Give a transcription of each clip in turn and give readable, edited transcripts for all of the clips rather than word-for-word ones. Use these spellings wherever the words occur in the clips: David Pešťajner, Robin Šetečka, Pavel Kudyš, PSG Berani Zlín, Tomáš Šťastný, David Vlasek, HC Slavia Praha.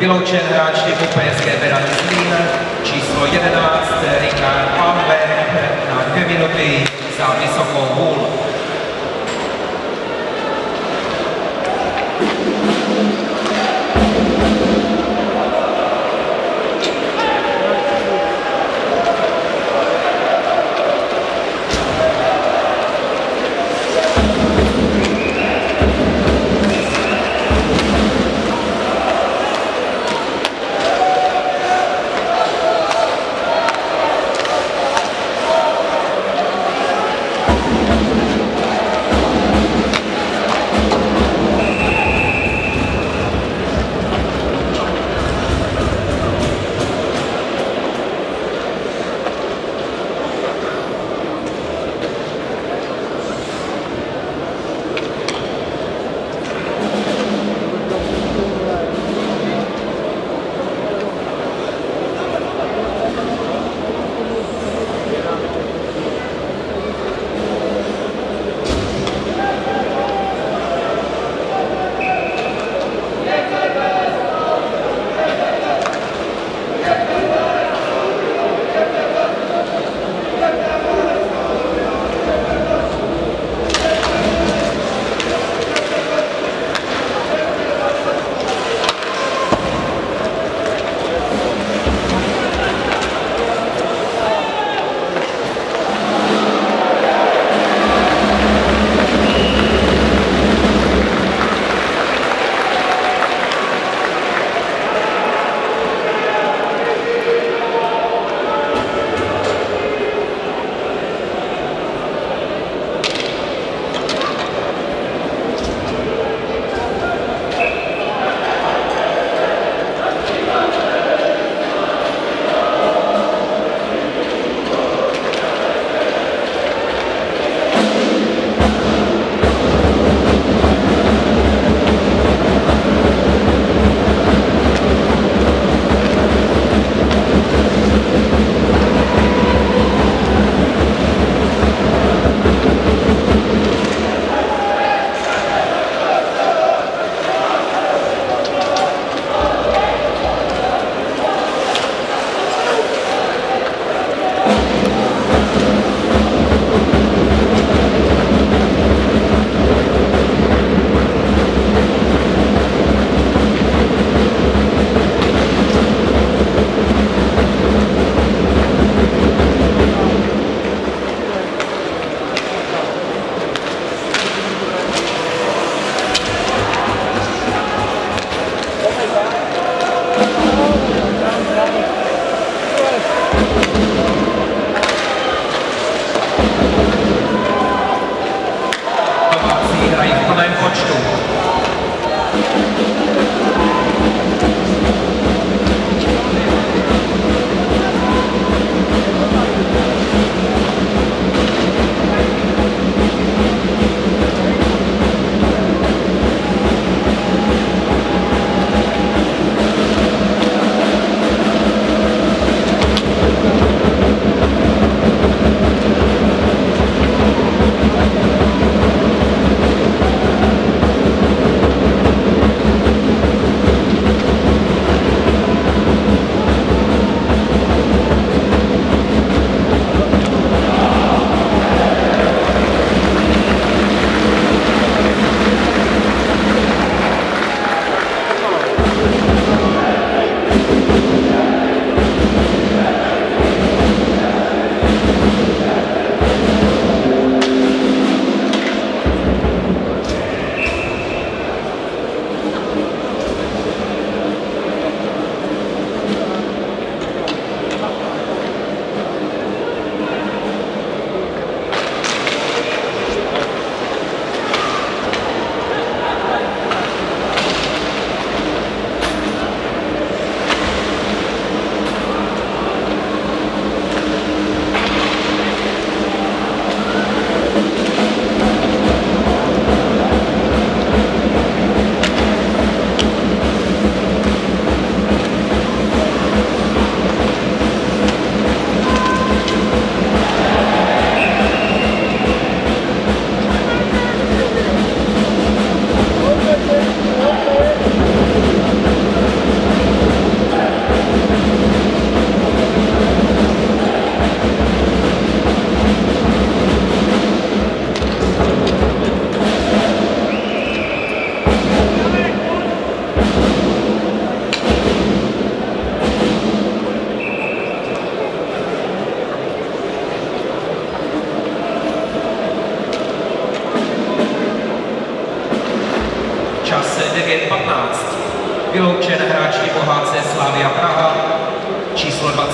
Vyloučen hráč typu PSG Berani Zlín, číslo 11, Richard Pavlek, na 2 minuty za vysokou hůl.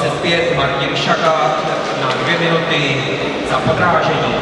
25 Martin Šakát na 2 minuty za podrážení.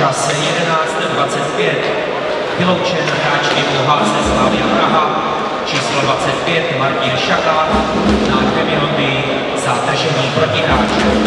Čas 11.25, vyloučen hráč týmu HC Slavia Praha, číslo 25 Martin Šakát na 2 minuty za držení protihráče.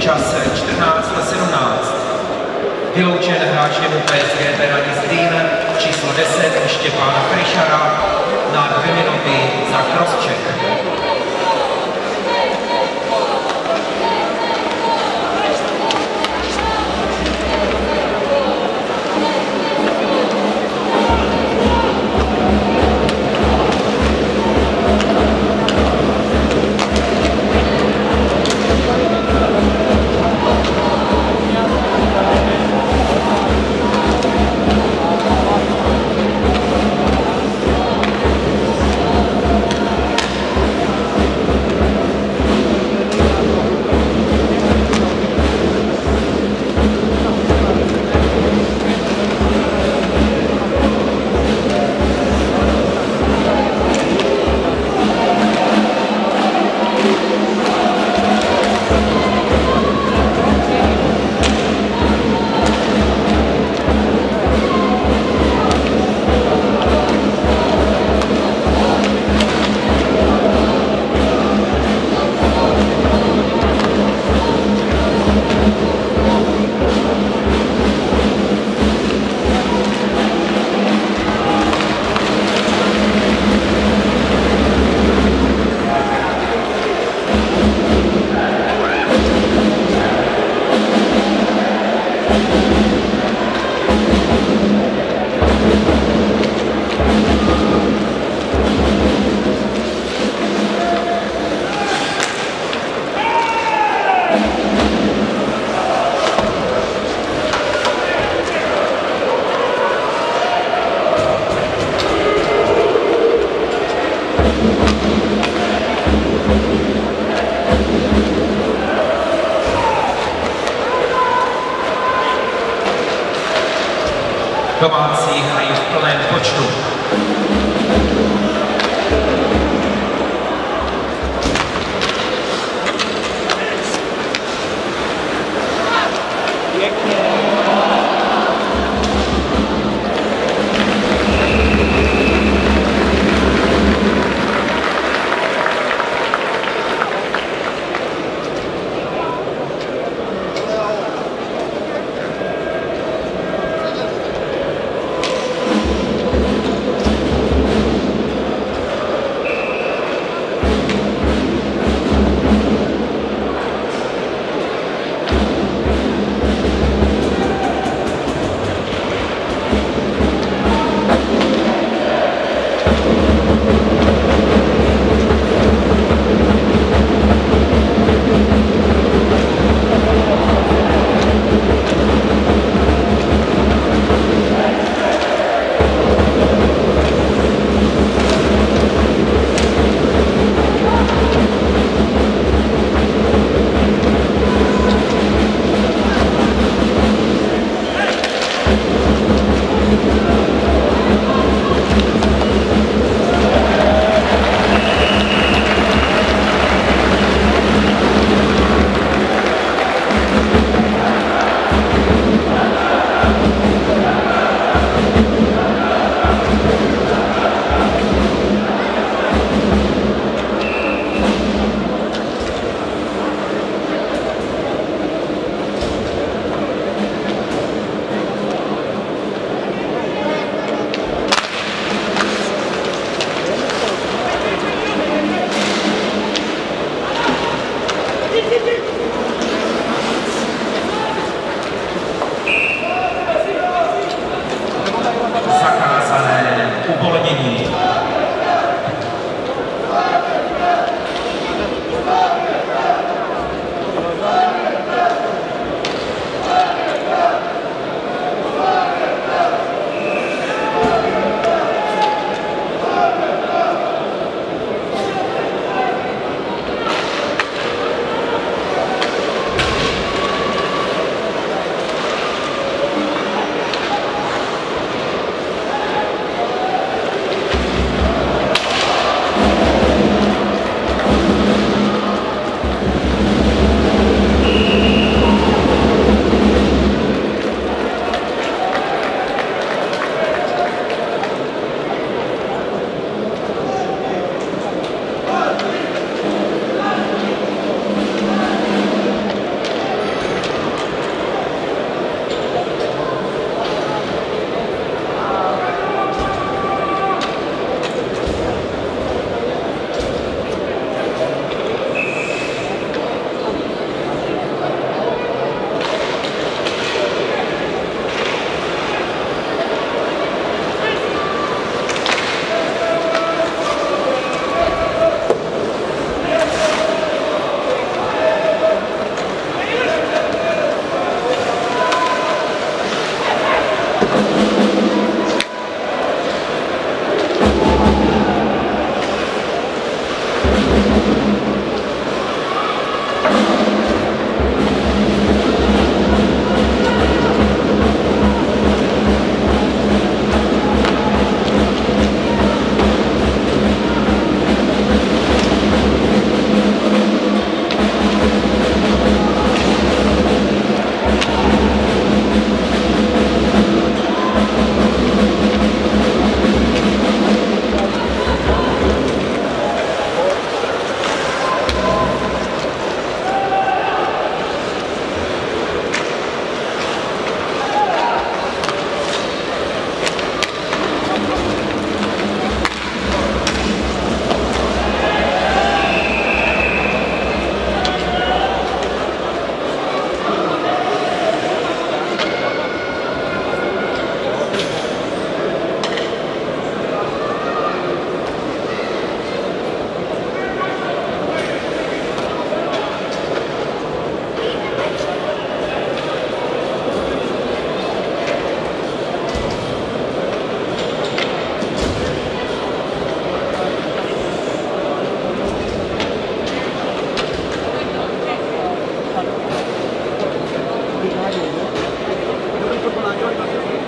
v čase 14:17. Vyloučen hráč PSG Berani Zlín číslo 10 Štěpána Kryšara na 2 minuty za crosscheck. Domácí hrají v plném počtu.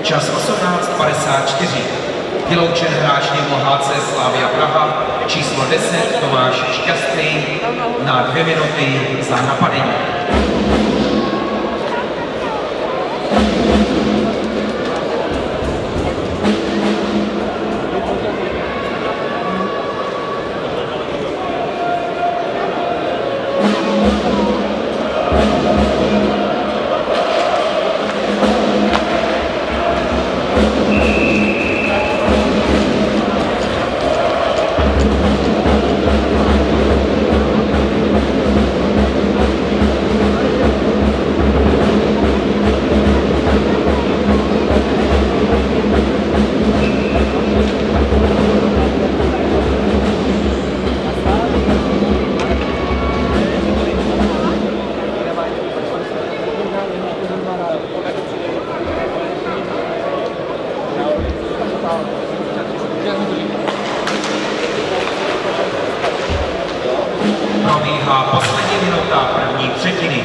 Čas 18:54. Vyloučen hráč týmu HC Slavia Praha, číslo 10 Tomáš Šťastný na 2 minuty za napadení. Probíhá poslední minuta první třetiny.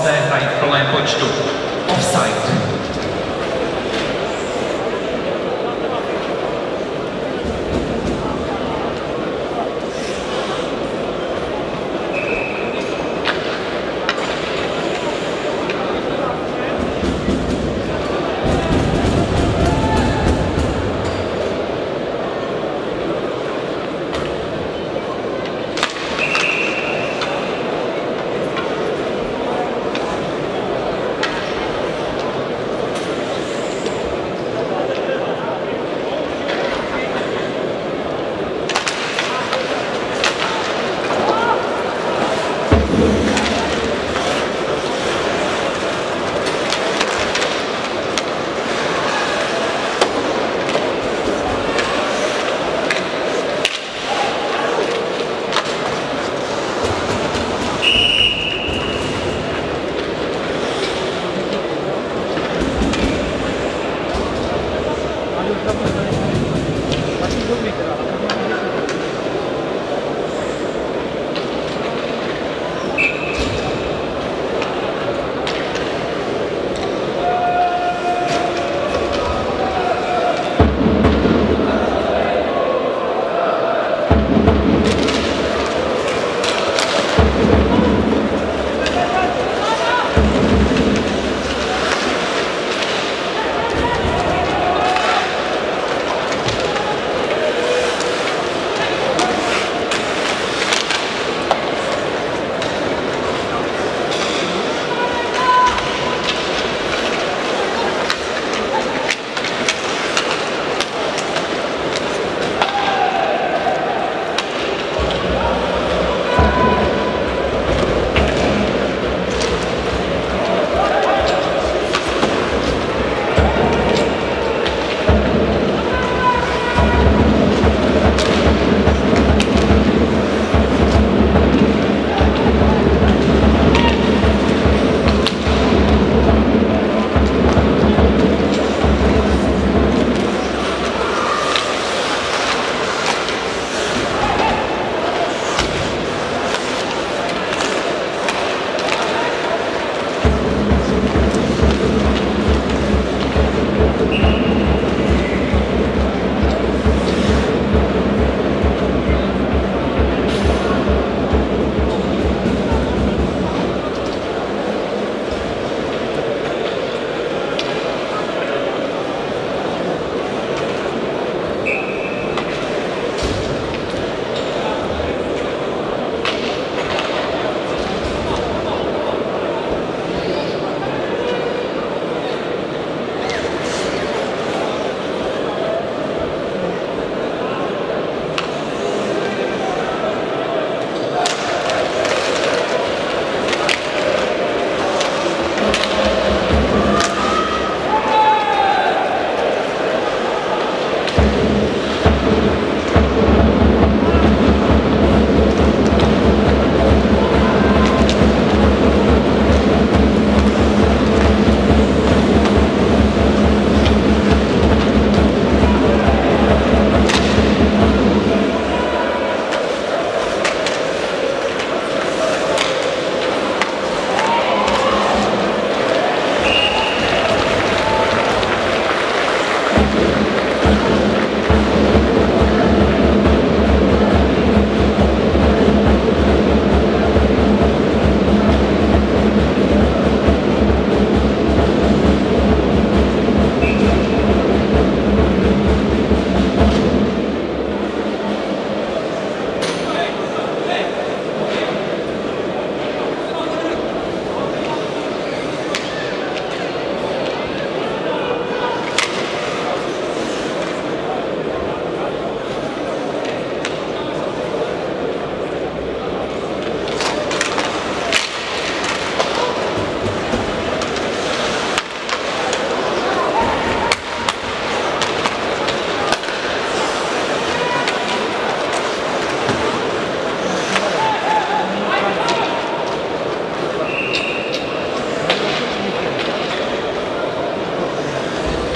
hosté hrají v plném počtu. Offside.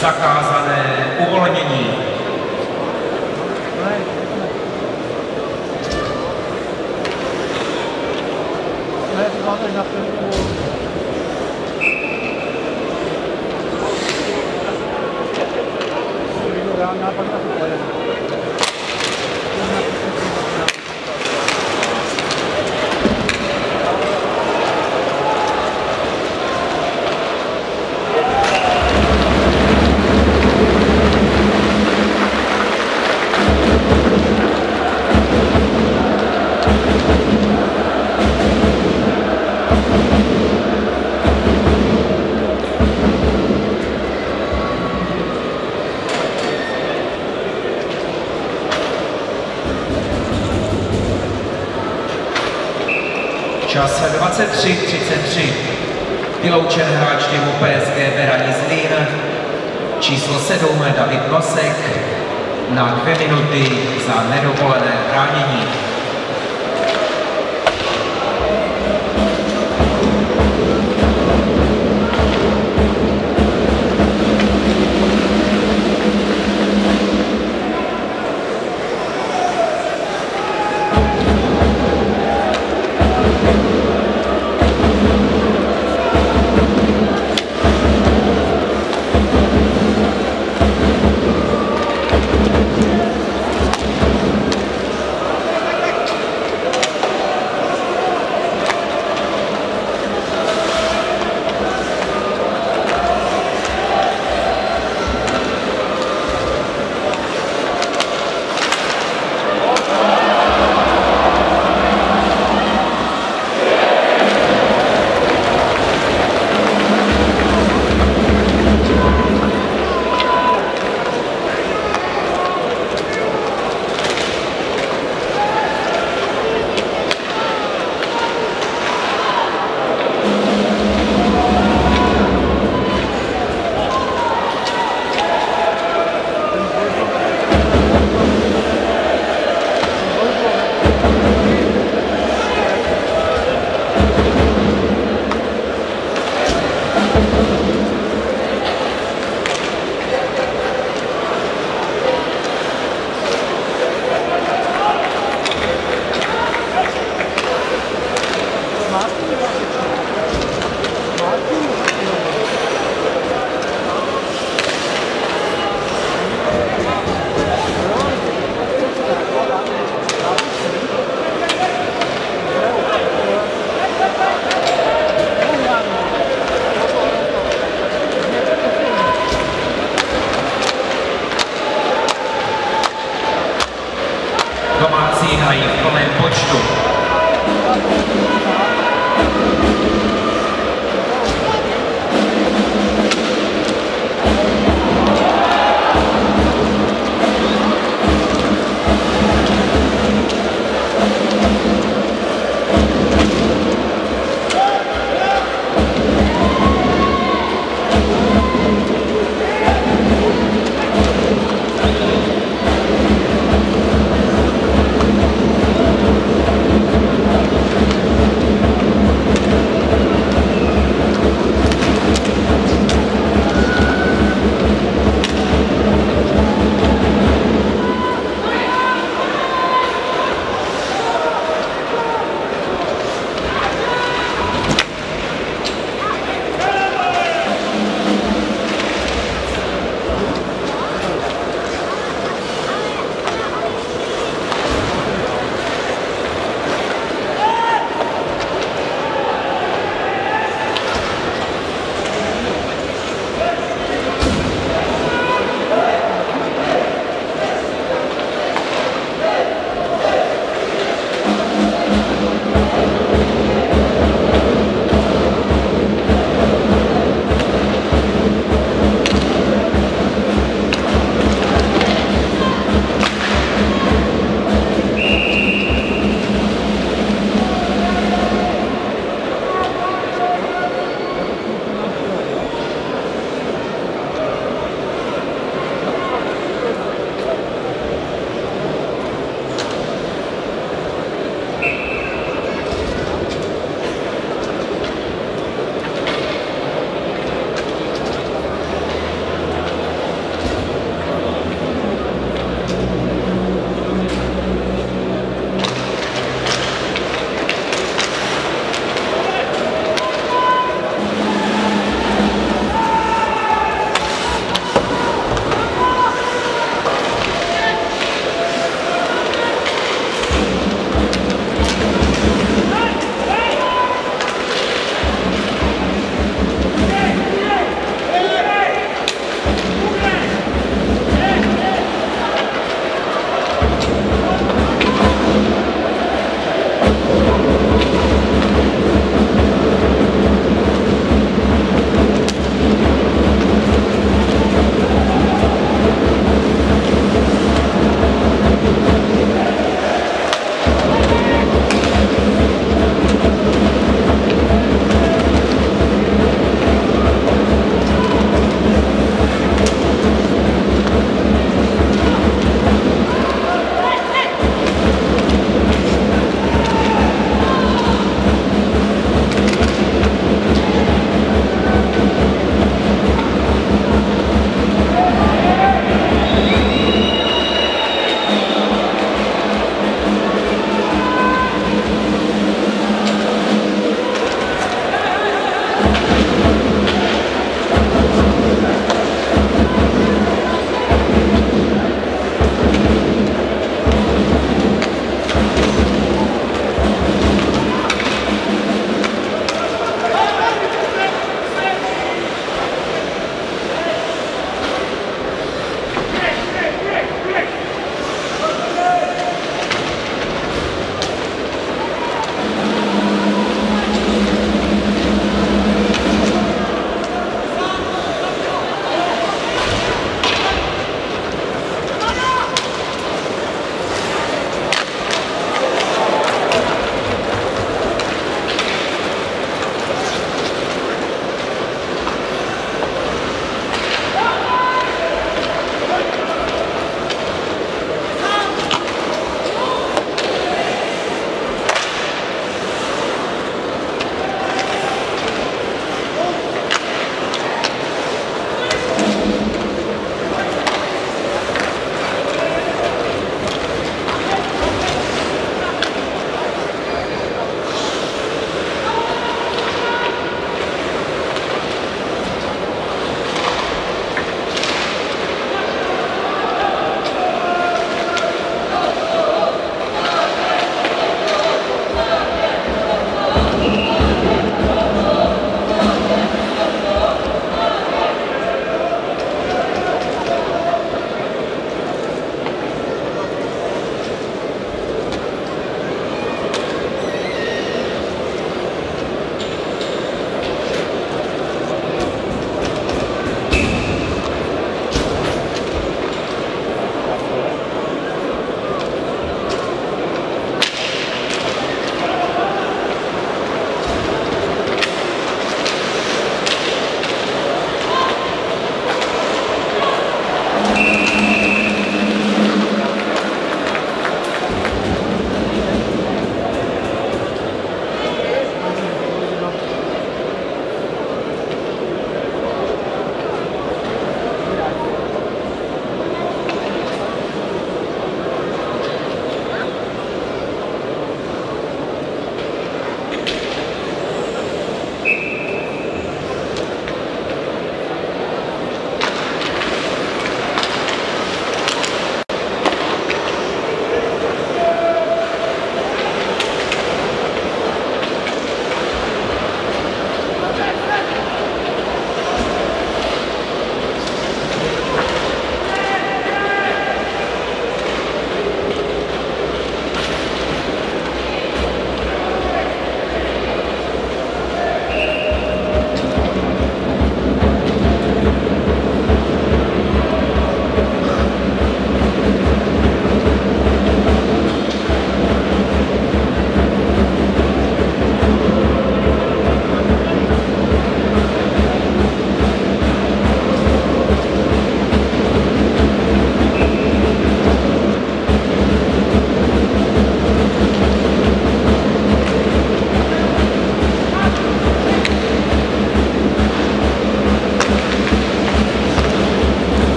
Zakázané uvolnění. Ne, Čas 23:33. Vyloučen hráč týmu PSG Berani Zlín, číslo 7 David Vlasek na 2 minuty za nedovolené bránění.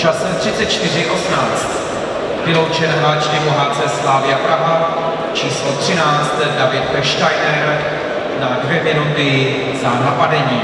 časem 34:18. Vyloučen hráč týmu HC Slavia Praha, číslo 13 David Pešťajner na 2 minuty za napadení.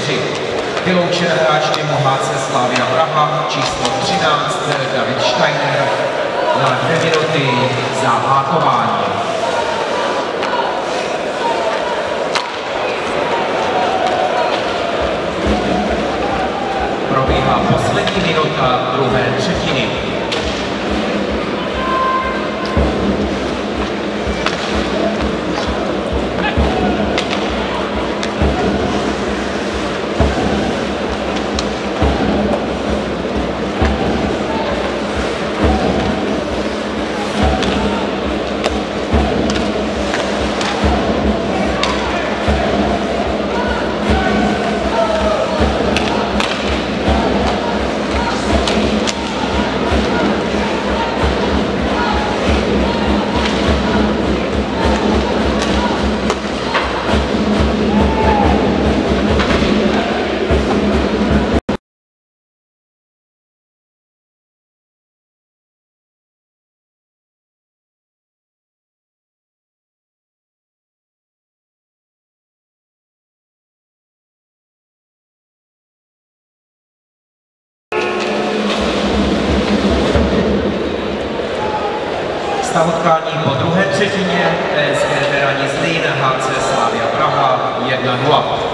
4. Vyloučen hráč týmu HC Slavia Praha číslo 13 David Pešťajner na 2 minuty za hákování. Probíhá poslední minuta druhé třetiny. Utkání po druhé třetině PSG Berani Zlín HC Slavia Praha 1-0.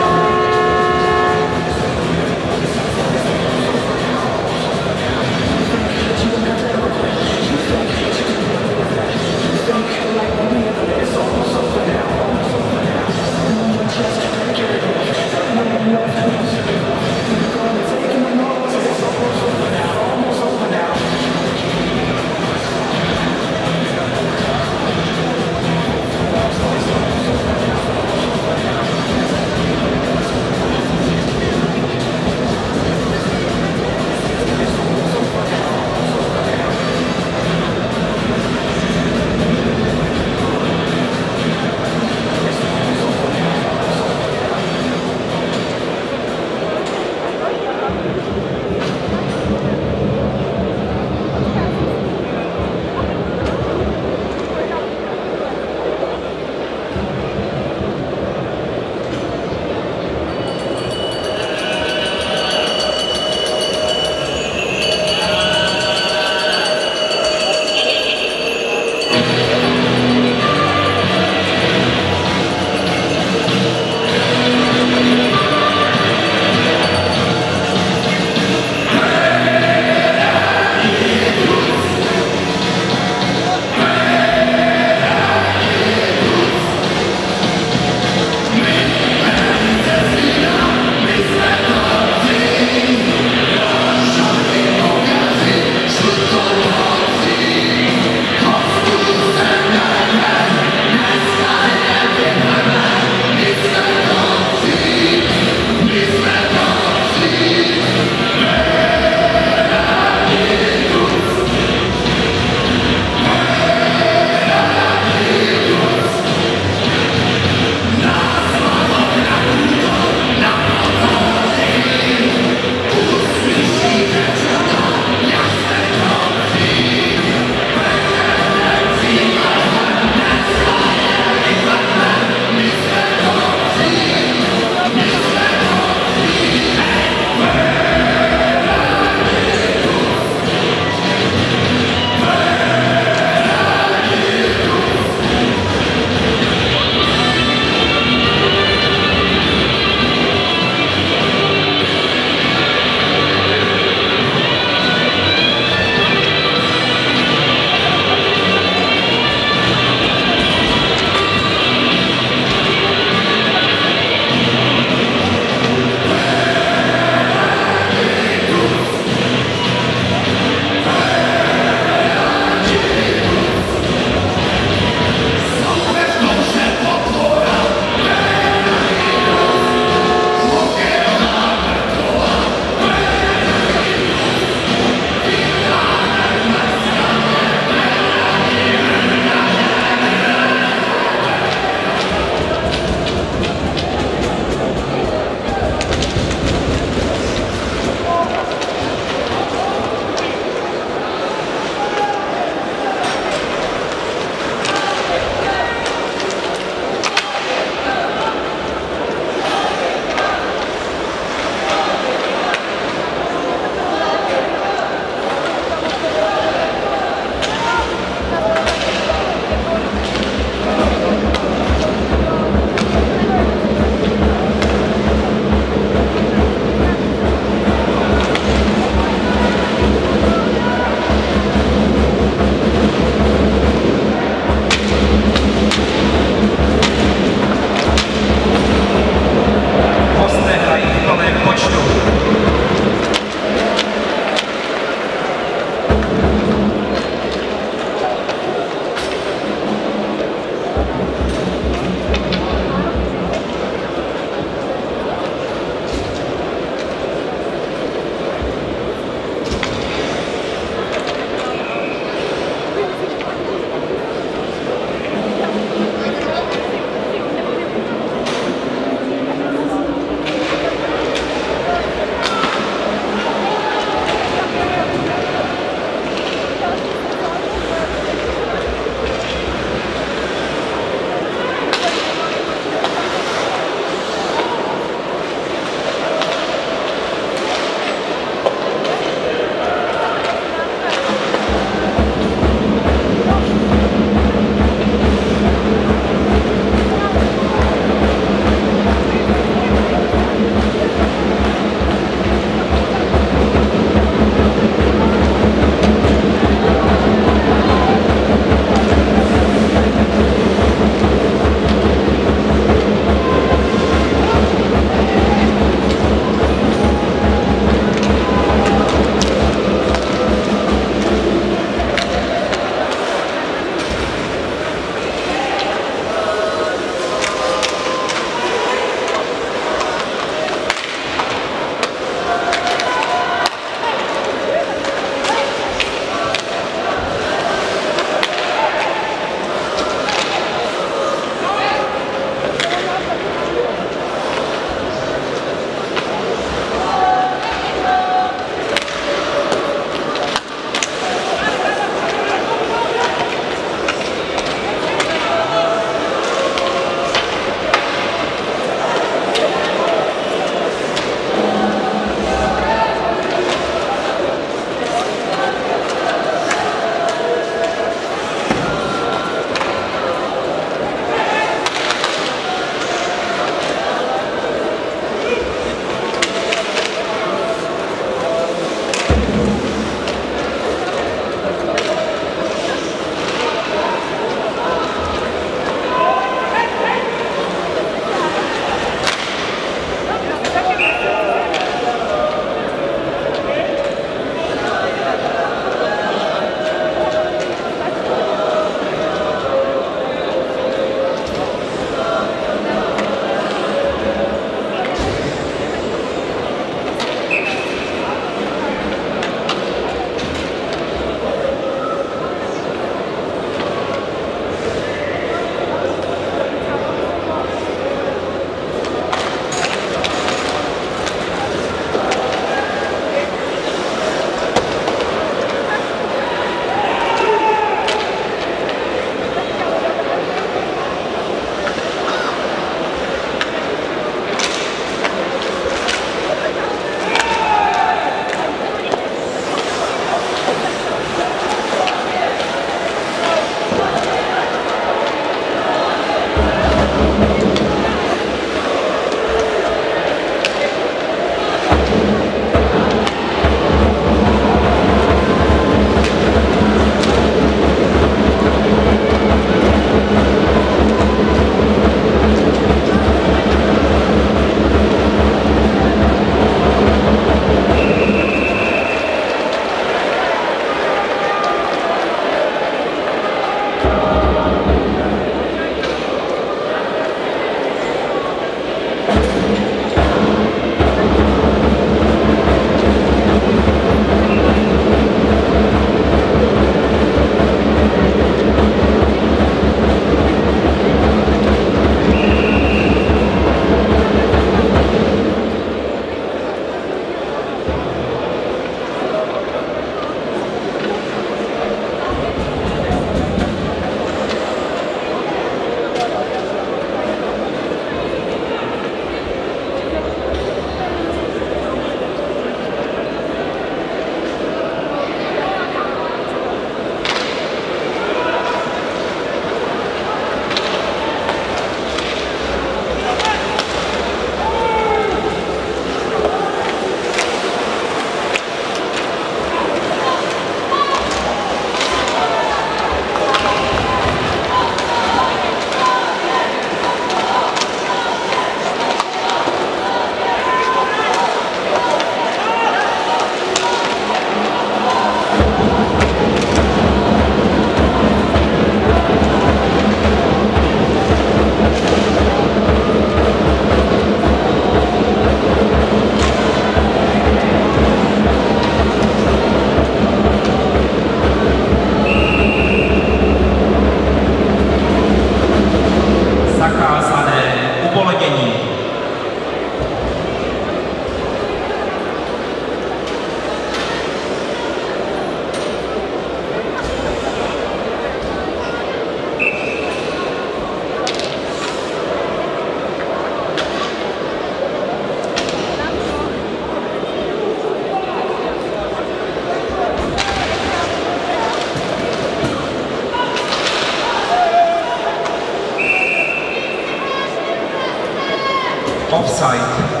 offside.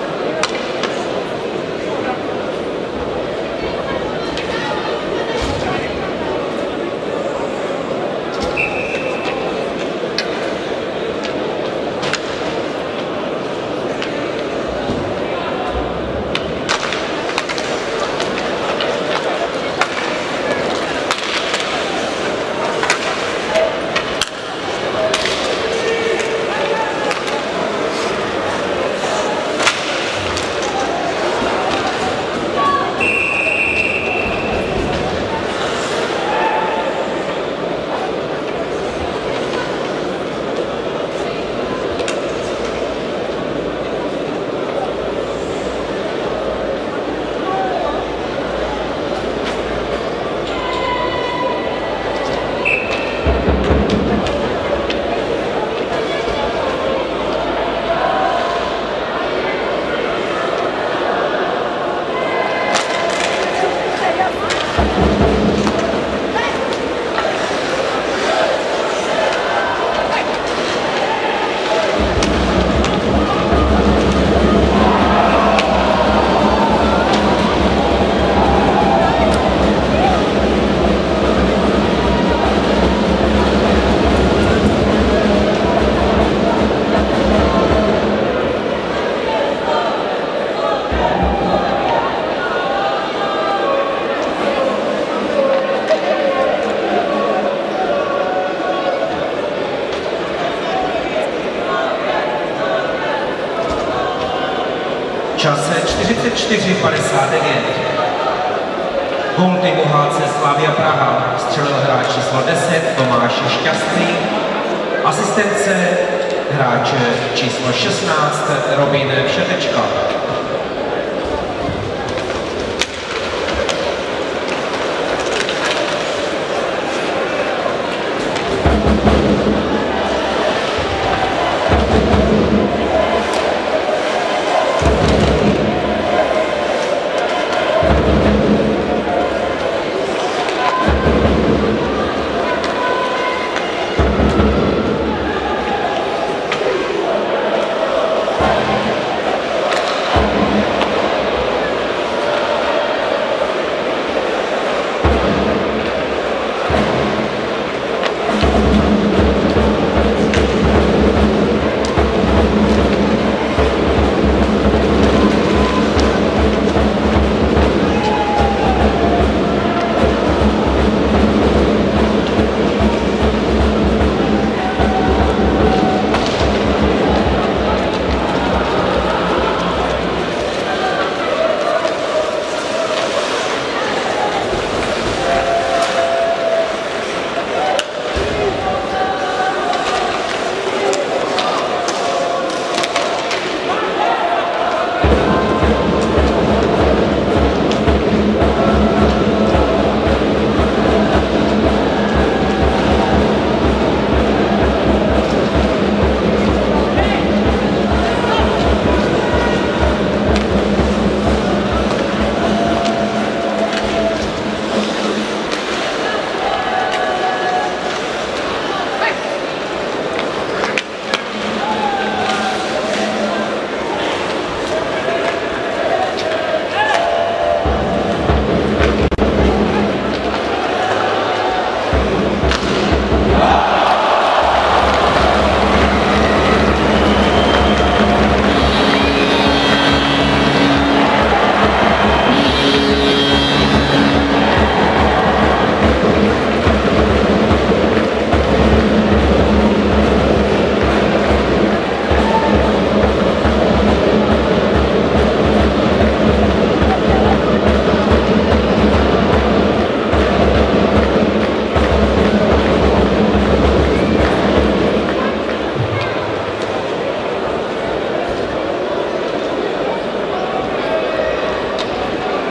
Čas 44:59. Gól týmu HC Slavia Praha střelil hráč číslo 10 Tomáš Šťastný, asistence hráče číslo 16 Robin Šetečka.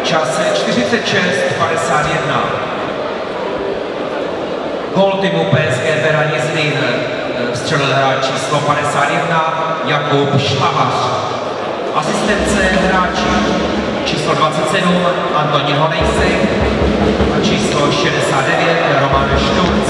Čas 46:51. Gól týmu PSG Berani Zlín střelil hráč číslo 51 Jakub Šlavař. Asistence hráči číslo 27 Antonín Honejsek a číslo 69 Roman Štuc.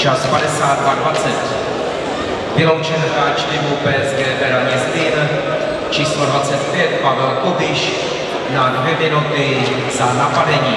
čas 52:20. Vyloučen hráč týmu PSG Berani Zlín, číslo 25 Pavel Kudyš na 2 minuty za napadení.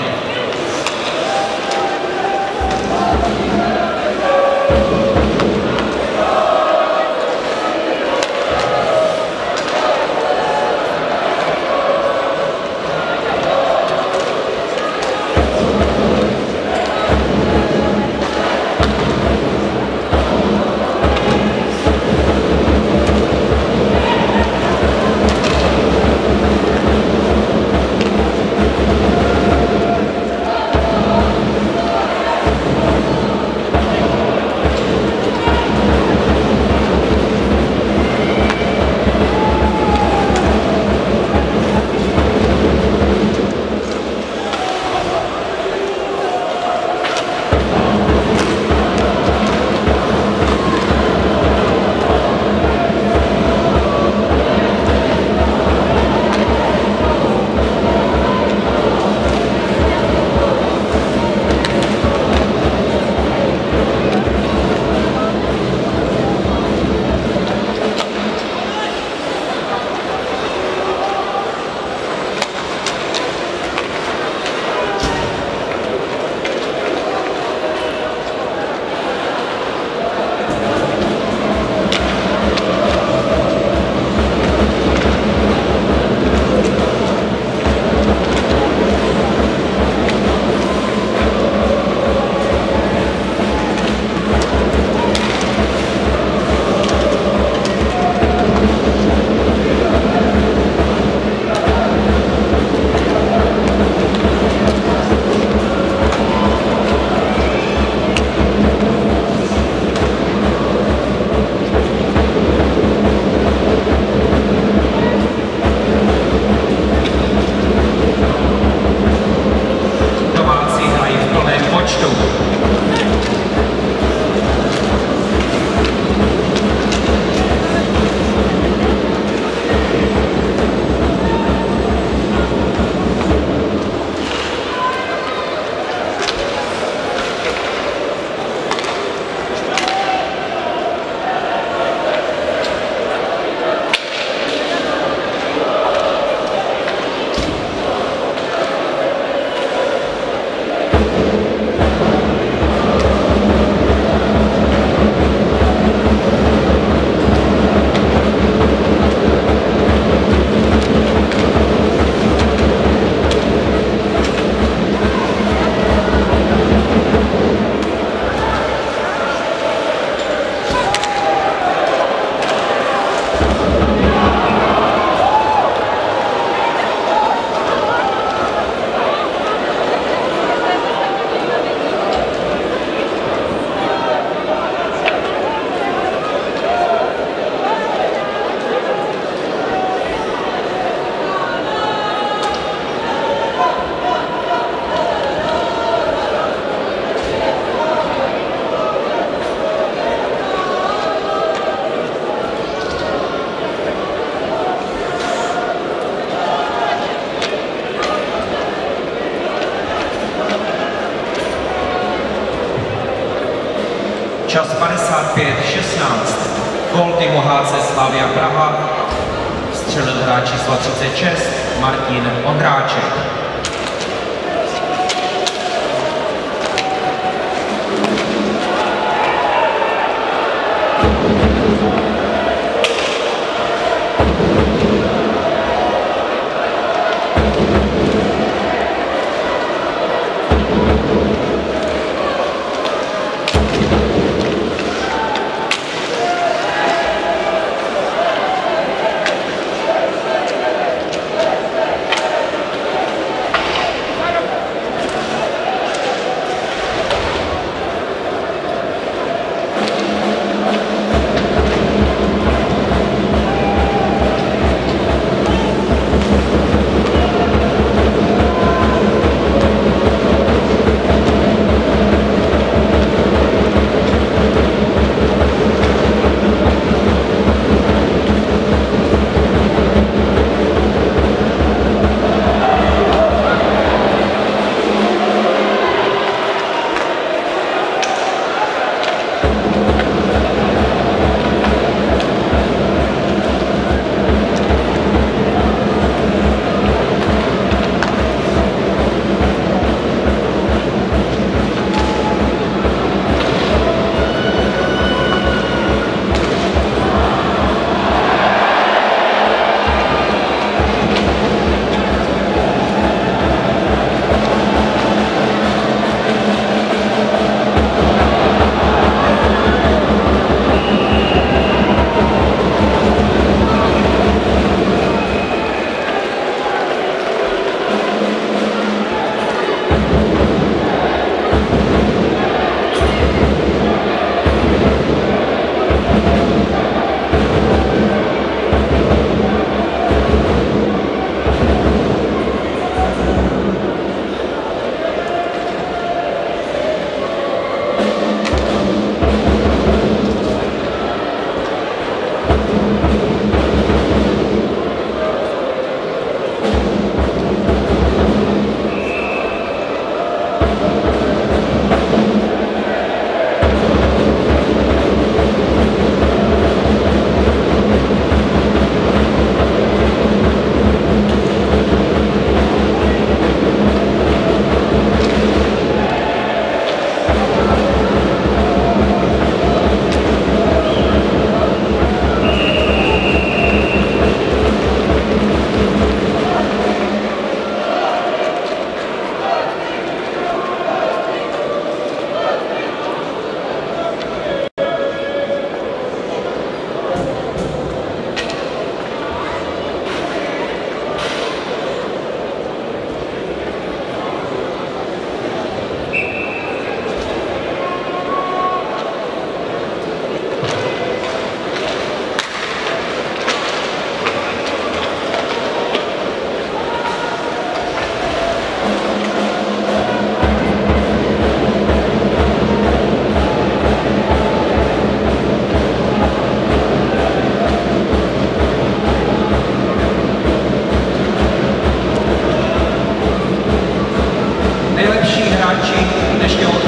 Čas 55:16. Gól týmu HC Slavia Praha vstřelil hráč číslo 36 Martin Ondráček.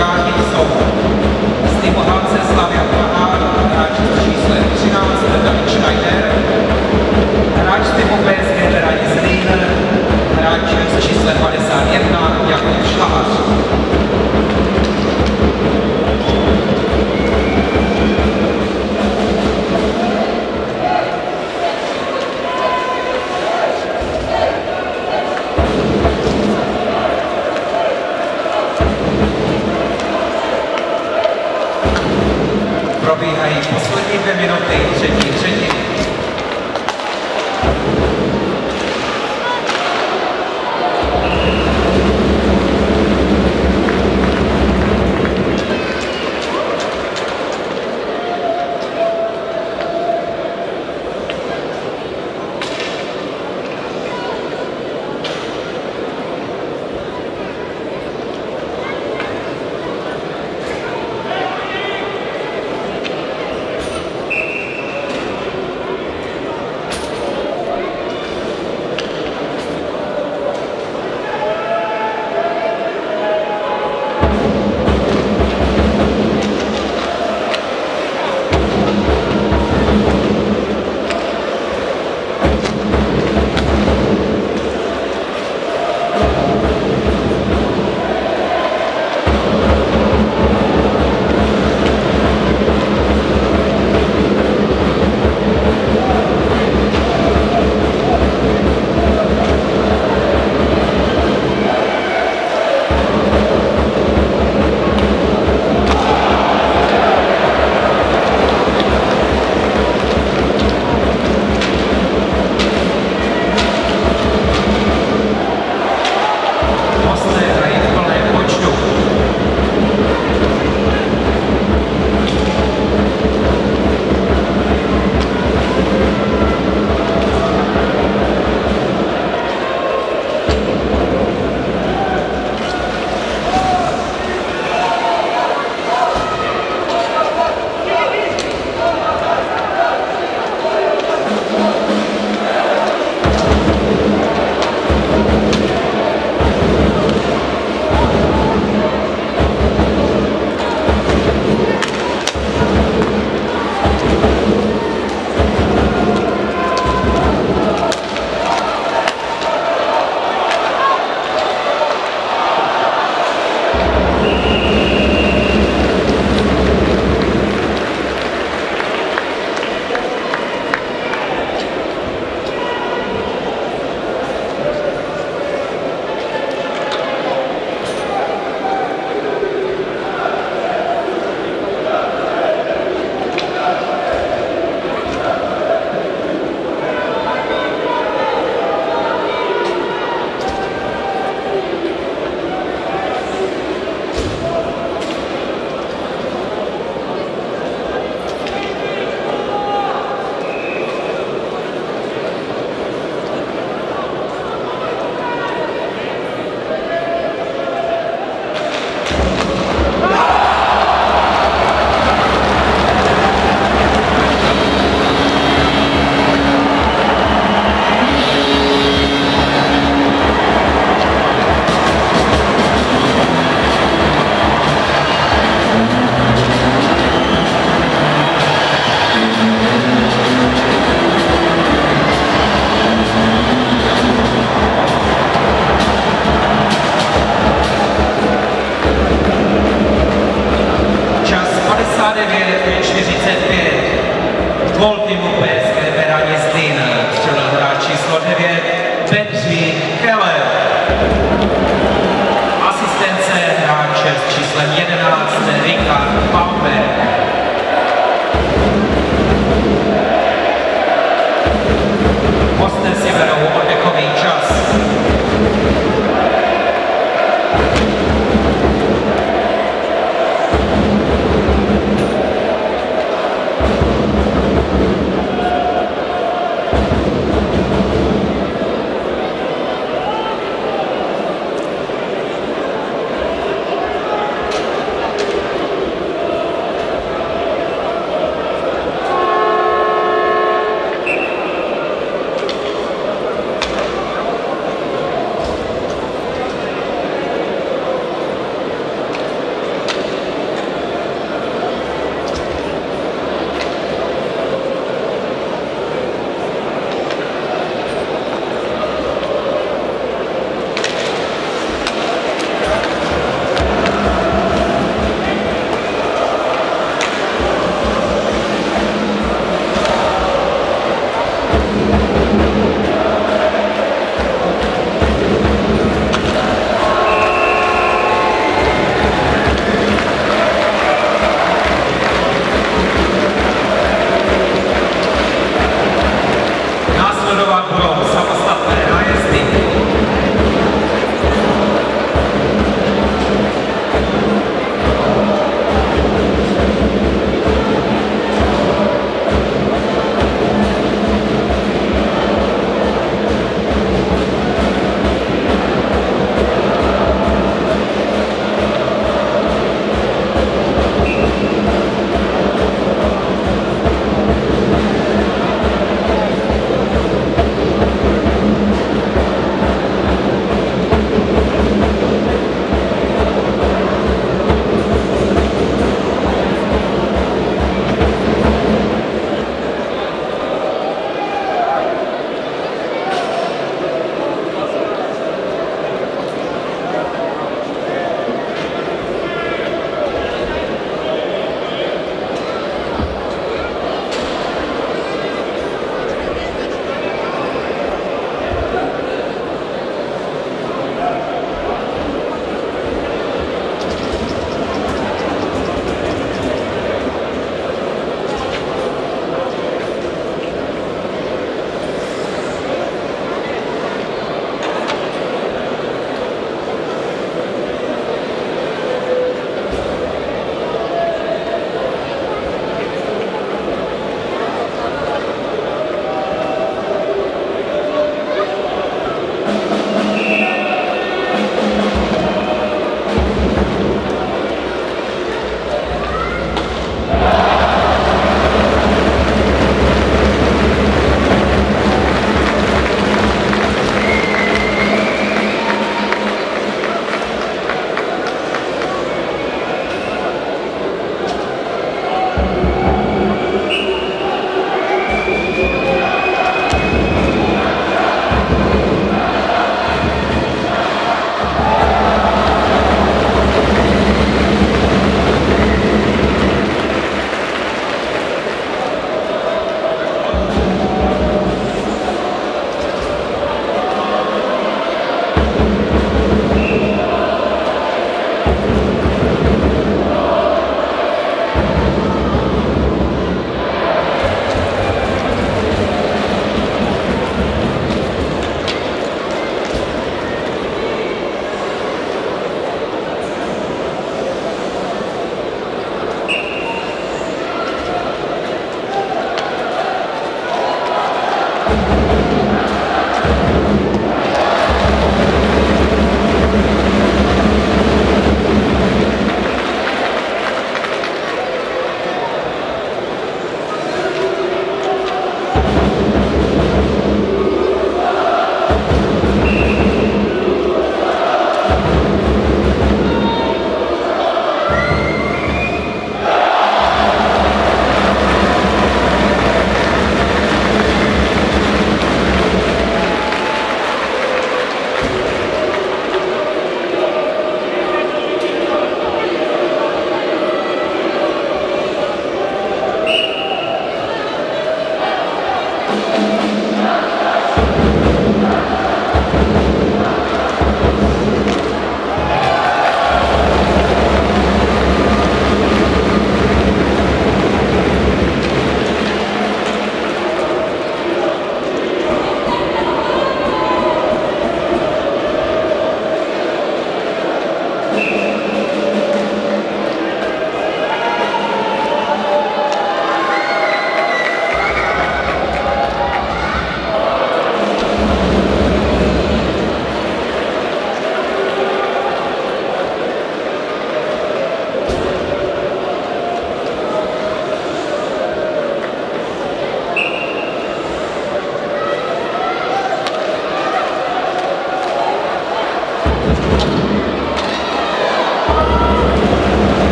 Lukáš Jinsov. Z týmu HC Slavia Praha hráč s číslem 13 David Pešťajner. Hráč z týmu PSG Berani Zlín, hráč s číslem 51 Jakub Šlář. Probíhají poslední 2 minuty třetí třetiny.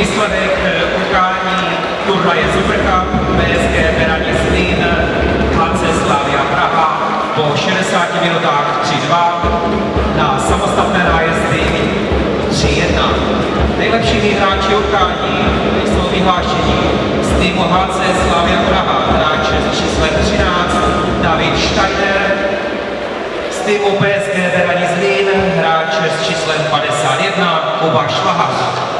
Výsledek utkání turnaje Supercup PSG Berani Zlín, HC Slavia Praha po 60 minutách 3-2, na samostatné nájezdy 3-1. Nejlepšími hráči utkání jsou vyhlášení z týmu HC Slavia Praha hráč s číslem 13 David Pešťajner, z týmu PSG Berani Zlín hráč s číslem 51 Tomáš Šťastný.